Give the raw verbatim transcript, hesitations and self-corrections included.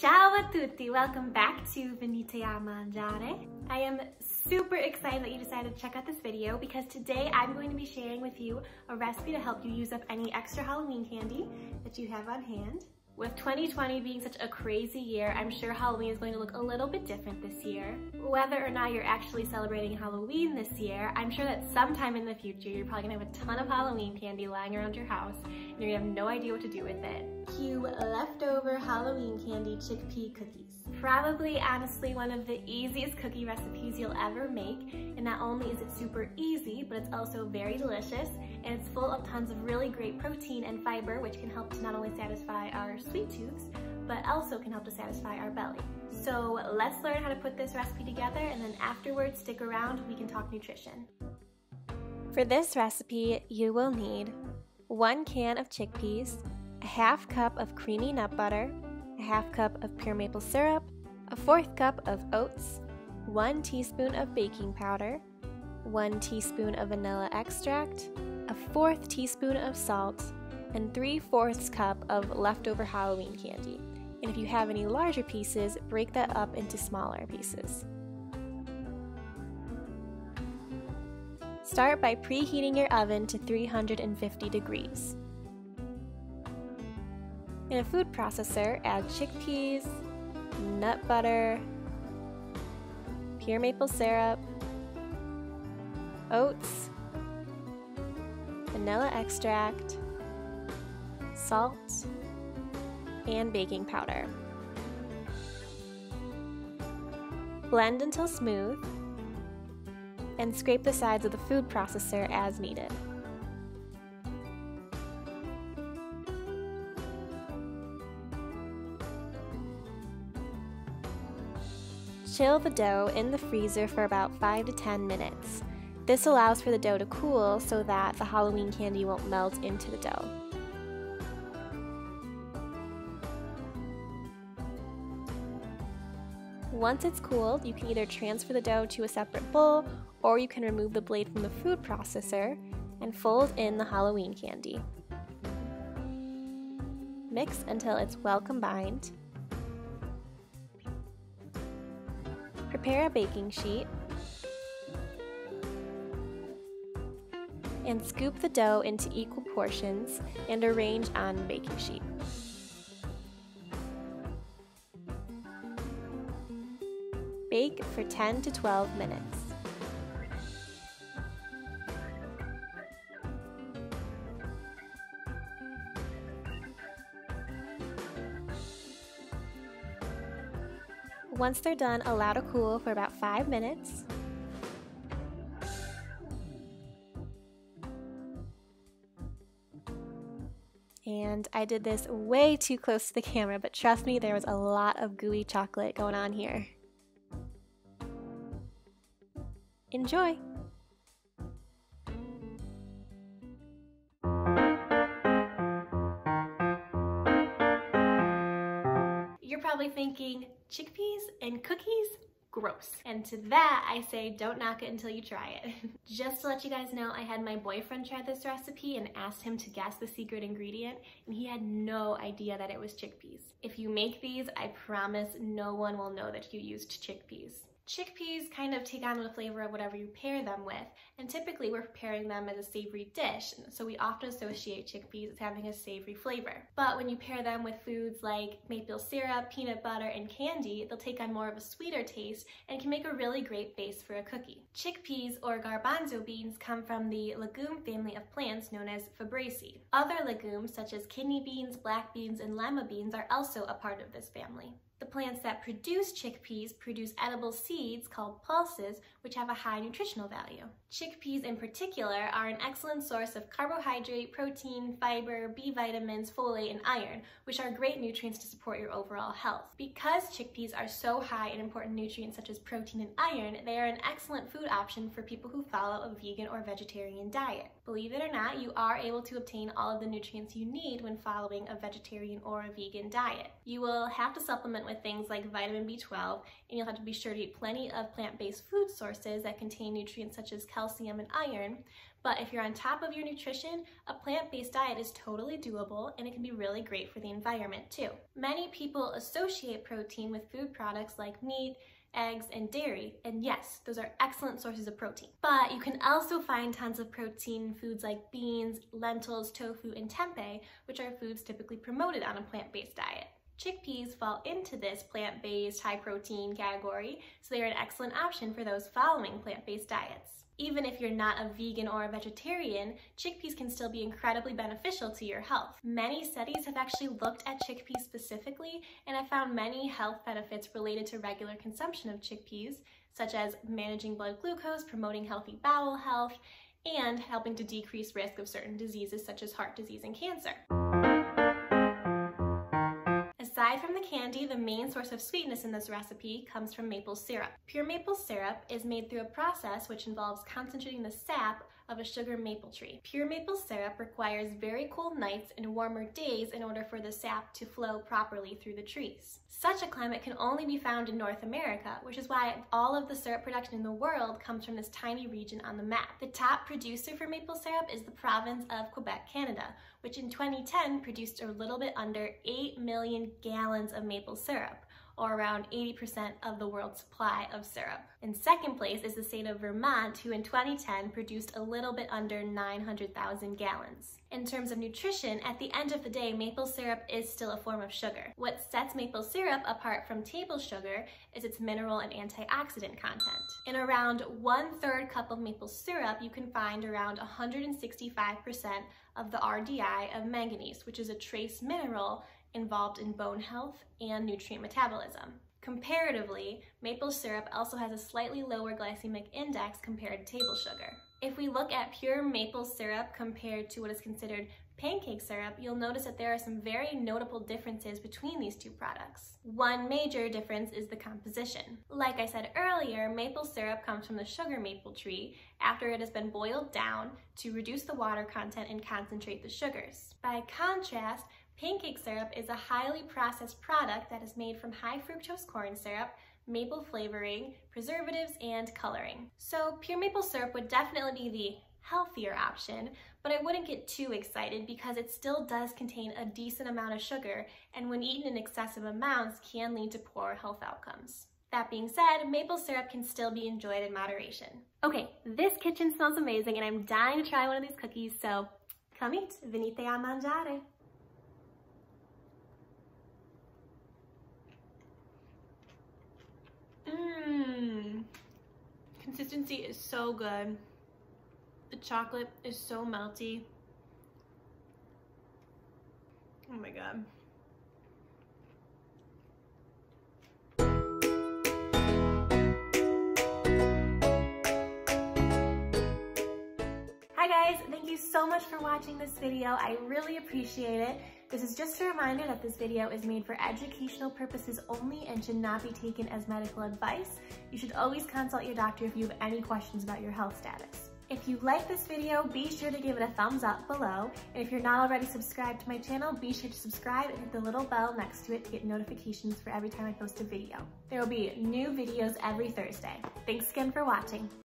Ciao a tutti! Welcome back to Venite a Mangiare. I am super excited that you decided to check out this video because today I'm going to be sharing with you a recipe to help you use up any extra Halloween candy that you have on hand. With twenty twenty being such a crazy year, I'm sure Halloween is going to look a little bit different this year. Whether or not you're actually celebrating Halloween this year, I'm sure that sometime in the future, you're probably gonna have a ton of Halloween candy lying around your house, and you're gonna have no idea what to do with it. Cue leftover Halloween candy chickpea cookies. Probably, honestly, one of the easiest cookie recipes you'll ever make, and not only is it super easy, but it's also very delicious, and it's full of tons of really great protein and fiber, which can help to not only satisfy our sweet tooths, but also can help to satisfy our belly. So let's learn how to put this recipe together, and then afterwards, stick around, we can talk nutrition. For this recipe, you will need one can of chickpeas, a half cup of creamy nut butter, a half cup of pure maple syrup, a fourth cup of oats, one teaspoon of baking powder, one teaspoon of vanilla extract, a fourth teaspoon of salt, and three-fourths cup of leftover Halloween candy. And if you have any larger pieces, break that up into smaller pieces. Start by preheating your oven to three hundred fifty degrees. In a food processor, add chickpeas, nut butter, pure maple syrup, oats, vanilla extract, salt, and baking powder. Blend until smooth, and scrape the sides of the food processor as needed. Chill the dough in the freezer for about five to ten minutes. This allows for the dough to cool so that the Halloween candy won't melt into the dough. Once it's cooled, you can either transfer the dough to a separate bowl, or you can remove the blade from the food processor and fold in the Halloween candy. Mix until it's well combined. Prepare a baking sheet and scoop the dough into equal portions and arrange on the baking sheet. Bake for ten to twelve minutes. Once they're done, allow to cool for about five minutes. And I did this way too close to the camera, but trust me, there was a lot of gooey chocolate going on here. Enjoy! You're probably thinking, chickpeas and cookies? Gross. And to that, I say don't knock it until you try it. Just to let you guys know, I had my boyfriend try this recipe and asked him to guess the secret ingredient, and he had no idea that it was chickpeas. If you make these, I promise no one will know that you used chickpeas. Chickpeas kind of take on the flavor of whatever you pair them with, and typically we're preparing them as a savory dish, so we often associate chickpeas as having a savory flavor. But when you pair them with foods like maple syrup, peanut butter, and candy, they'll take on more of a sweeter taste and can make a really great base for a cookie. Chickpeas, or garbanzo beans, come from the legume family of plants known as Fabaceae. Other legumes such as kidney beans, black beans, and lima beans are also a part of this family. The plants that produce chickpeas produce edible seeds called pulses, which have a high nutritional value. Chickpeas in particular are an excellent source of carbohydrate, protein, fiber, B vitamins, folate, and iron, which are great nutrients to support your overall health. Because chickpeas are so high in important nutrients such as protein and iron, they are an excellent food option for people who follow a vegan or vegetarian diet. Believe it or not, you are able to obtain all of the nutrients you need when following a vegetarian or a vegan diet. You will have to supplement with things like vitamin B twelve, and you'll have to be sure to eat plenty of plant-based food sources that contain nutrients such as calcium and iron. But if you're on top of your nutrition, a plant-based diet is totally doable, and it can be really great for the environment too. Many people associate protein with food products like meat, eggs, and dairy, and yes, those are excellent sources of protein. But you can also find tons of protein in foods like beans, lentils, tofu, and tempeh, which are foods typically promoted on a plant-based diet. Chickpeas fall into this plant-based, high-protein category, so they are an excellent option for those following plant-based diets. Even if you're not a vegan or a vegetarian, chickpeas can still be incredibly beneficial to your health. Many studies have actually looked at chickpeas specifically and have found many health benefits related to regular consumption of chickpeas, such as managing blood glucose, promoting healthy bowel health, and helping to decrease risk of certain diseases such as heart disease and cancer. Aside from the candy, the main source of sweetness in this recipe comes from maple syrup. Pure maple syrup is made through a process which involves concentrating the sap of a sugar maple tree. Pure maple syrup requires very cold nights and warmer days in order for the sap to flow properly through the trees. Such a climate can only be found in North America, which is why all of the syrup production in the world comes from this tiny region on the map. The top producer for maple syrup is the province of Quebec, Canada, which in twenty ten produced a little bit under eight million gallons of maple syrup, or around eighty percent of the world's supply of syrup. In second place is the state of Vermont, who in twenty ten produced a little bit under nine hundred thousand gallons. In terms of nutrition, at the end of the day, maple syrup is still a form of sugar. What sets maple syrup apart from table sugar is its mineral and antioxidant content. In around one-third cup of maple syrup, you can find around one hundred sixty-five percent of the R D I of manganese, which is a trace mineral involved in bone health and nutrient metabolism. Comparatively, maple syrup also has a slightly lower glycemic index compared to table sugar. If we look at pure maple syrup compared to what is considered pancake syrup, you'll notice that there are some very notable differences between these two products. One major difference is the composition. Like I said earlier, maple syrup comes from the sugar maple tree after it has been boiled down to reduce the water content and concentrate the sugars. By contrast, pancake syrup is a highly processed product that is made from high fructose corn syrup, maple flavoring, preservatives, and coloring. So pure maple syrup would definitely be the healthier option, but I wouldn't get too excited because it still does contain a decent amount of sugar, and when eaten in excessive amounts can lead to poor health outcomes. That being said, maple syrup can still be enjoyed in moderation. Okay, this kitchen smells amazing and I'm dying to try one of these cookies, so come eat. Venite a mangiare. Mmm, consistency is so good. The chocolate is so melty. Oh my God. Hi guys, thank you so much for watching this video. I really appreciate it. This is just a reminder that this video is made for educational purposes only and should not be taken as medical advice. You should always consult your doctor if you have any questions about your health status. If you like this video, be sure to give it a thumbs up below. And if you're not already subscribed to my channel, be sure to subscribe and hit the little bell next to it to get notifications for every time I post a video. There will be new videos every Thursday. Thanks again for watching.